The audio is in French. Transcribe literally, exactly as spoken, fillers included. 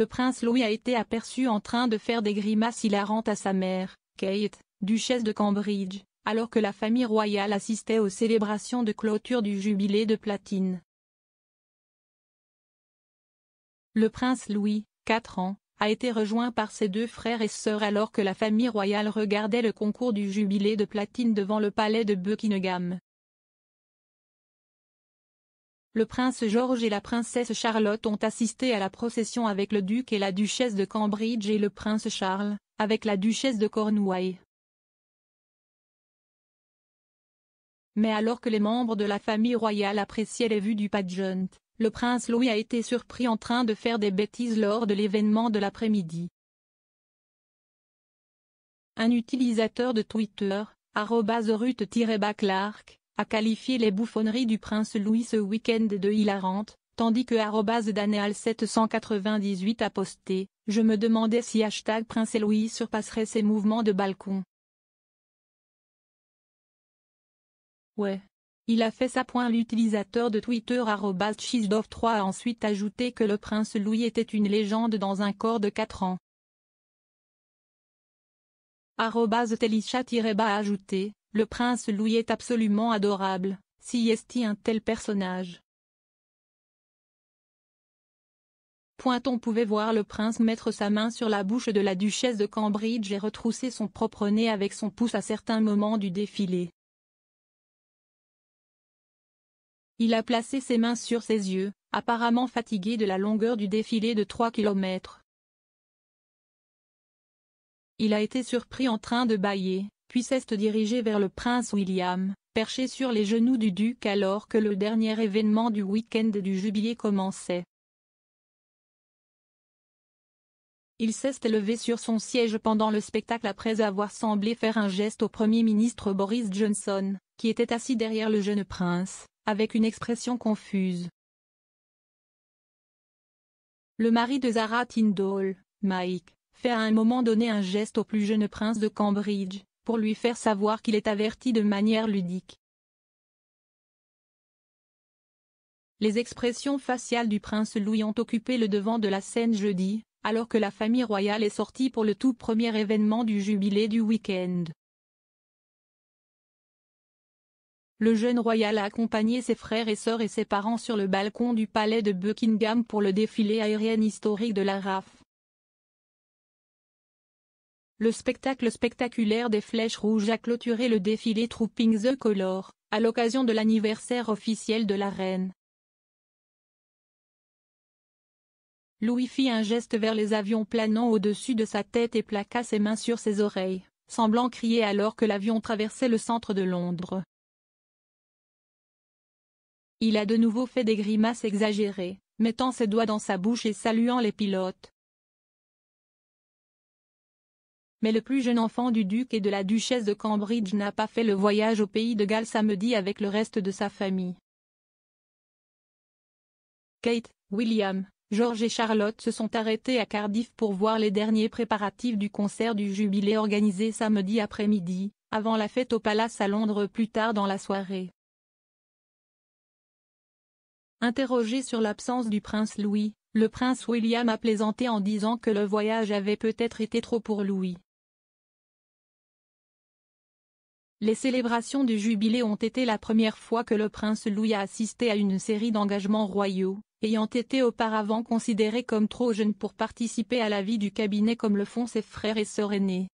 le prince Louis a été aperçu en train de faire des grimaces hilarantes à sa mère, Kate, duchesse de Cambridge, alors que la famille royale assistait aux célébrations de clôture du jubilé de platine. Le prince Louis, quatre ans, a été rejoint par ses deux frères et sœurs alors que la famille royale regardait le concours du jubilé de platine devant le palais de Buckingham. Le prince George et la princesse Charlotte ont assisté à la procession avec le duc et la duchesse de Cambridge et le prince Charles, avec la duchesse de Cornouailles. Mais alors que les membres de la famille royale appréciaient les vues du pageant, le prince Louis a été surpris en train de faire des bêtises lors de l'événement de l'après-midi. Un utilisateur de Twitter, arobase ruth tiret bas clark, a qualifié les bouffonneries du prince Louis ce week-end de hilarantes, tandis que arobase daniel sept cent quatre-vingt-dix-huit a posté « Je me demandais si hashtag Prince Louis surpasserait ses mouvements de balcon. » Ouais. Il a fait ça. L'utilisateur de Twitter arobase cheesedoff trois a ensuite ajouté que le prince Louis était une légende dans un corps de quatre ans. arobase telisha tiret bas a ajouté « Le prince Louis est absolument adorable, si est-il un tel personnage. » On pouvait voir le prince mettre sa main sur la bouche de la duchesse de Cambridge et retrousser son propre nez avec son pouce à certains moments du défilé. Il a placé ses mains sur ses yeux, apparemment fatigué de la longueur du défilé de trois kilomètres. Il a été surpris en train de bâiller, puis s'est dirigé vers le prince William, perché sur les genoux du duc alors que le dernier événement du week-end du jubilé commençait. Il s'est levé sur son siège pendant le spectacle après avoir semblé faire un geste au Premier ministre Boris Johnson, qui était assis derrière le jeune prince, avec une expression confuse. Le mari de Zara Tyndall, Mike, fait à un moment donné un geste au plus jeune prince de Cambridge, pour lui faire savoir qu'il est averti de manière ludique. Les expressions faciales du prince Louis ont occupé le devant de la scène jeudi, alors que la famille royale est sortie pour le tout premier événement du jubilé du week-end. Le jeune royal a accompagné ses frères et sœurs et ses parents sur le balcon du palais de Buckingham pour le défilé aérien historique de la R A F. Le spectacle spectaculaire des flèches rouges a clôturé le défilé Trooping the Colour, à l'occasion de l'anniversaire officiel de la reine. Louis fit un geste vers les avions planant au-dessus de sa tête et plaqua ses mains sur ses oreilles, semblant crier alors que l'avion traversait le centre de Londres. Il a de nouveau fait des grimaces exagérées, mettant ses doigts dans sa bouche et saluant les pilotes. Mais le plus jeune enfant du duc et de la duchesse de Cambridge n'a pas fait le voyage au pays de Galles samedi avec le reste de sa famille. Kate, William, George et Charlotte se sont arrêtés à Cardiff pour voir les derniers préparatifs du concert du jubilé organisé samedi après-midi, avant la fête au Palace à Londres plus tard dans la soirée. Interrogé sur l'absence du prince Louis, le prince William a plaisanté en disant que le voyage avait peut-être été trop pour Louis. Les célébrations du jubilé ont été la première fois que le prince Louis a assisté à une série d'engagements royaux, ayant été auparavant considéré comme trop jeune pour participer à la vie du cabinet comme le font ses frères et sœurs aînés.